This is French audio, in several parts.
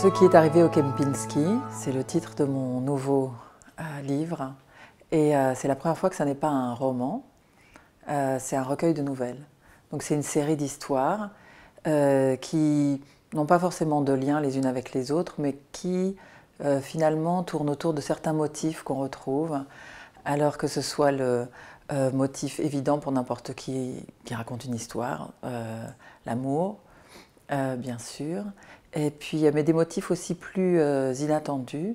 Ce qui est arrivé au Kempinski, c'est le titre de mon nouveau livre. Et c'est la première fois que ça n'est pas un roman, c'est un recueil de nouvelles. Donc c'est une série d'histoires qui n'ont pas forcément de lien les unes avec les autres, mais qui finalement tournent autour de certains motifs qu'on retrouve, alors que ce soit le motif évident pour n'importe qui raconte une histoire, l'amour, bien sûr, et puis, mais des motifs aussi plus inattendus,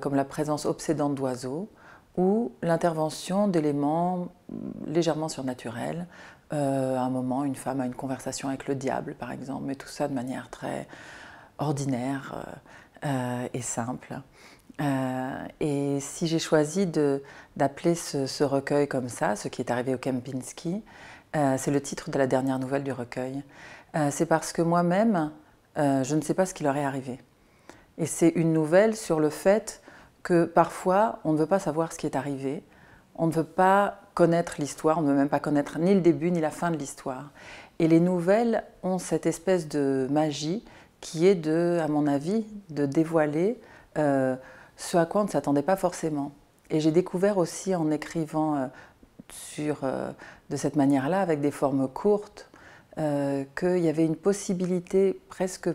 comme la présence obsédante d'oiseaux, ou l'intervention d'éléments légèrement surnaturels. À un moment, une femme a une conversation avec le diable, par exemple, mais tout ça de manière très ordinaire et simple. Et si j'ai choisi d'appeler ce recueil comme ça, ce qui est arrivé au Kempinski, c'est le titre de la dernière nouvelle du recueil. C'est parce que moi-même, je ne sais pas ce qui leur est arrivé. Et c'est une nouvelle sur le fait que parfois, on ne veut pas savoir ce qui est arrivé, on ne veut pas connaître l'histoire, on ne veut même pas connaître ni le début ni la fin de l'histoire. Et les nouvelles ont cette espèce de magie qui est, à mon avis, de dévoiler ce à quoi on ne s'attendait pas forcément. Et j'ai découvert aussi en écrivant de cette manière-là, avec des formes courtes, qu'il y avait une possibilité presque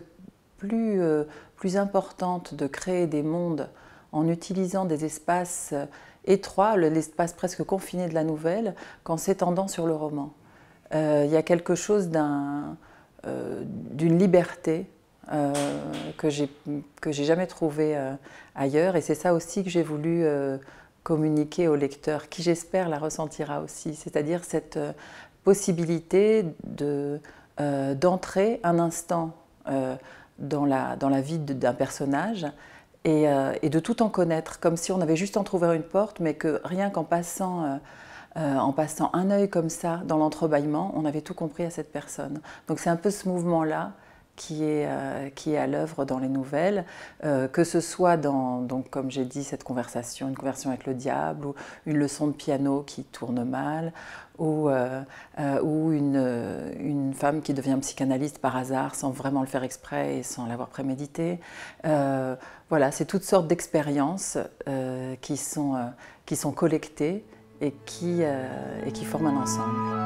plus importante de créer des mondes en utilisant des espaces étroits, l'espace presque confiné de la nouvelle, qu'en s'étendant sur le roman. Il y a quelque chose d'une liberté que j'ai jamais trouvée ailleurs, et c'est ça aussi que j'ai voulu communiquer au lecteur, qui j'espère la ressentira aussi, c'est-à-dire cette possibilité d'entrer un instant dans la vie d'un personnage, et de tout en connaître, comme si on avait juste entrouvert une porte, mais que rien qu'en passant un œil comme ça dans l'entrebâillement, on avait tout compris à cette personne. Donc c'est un peu ce mouvement-là qui est à l'œuvre dans les nouvelles, que ce soit dans, donc, comme j'ai dit, cette conversation, une conversation avec le diable, ou une leçon de piano qui tourne mal, ou une femme qui devient psychanalyste par hasard sans vraiment le faire exprès et sans l'avoir prémédité. Voilà, c'est toutes sortes d'expériences qui sont collectées et qui forment un ensemble.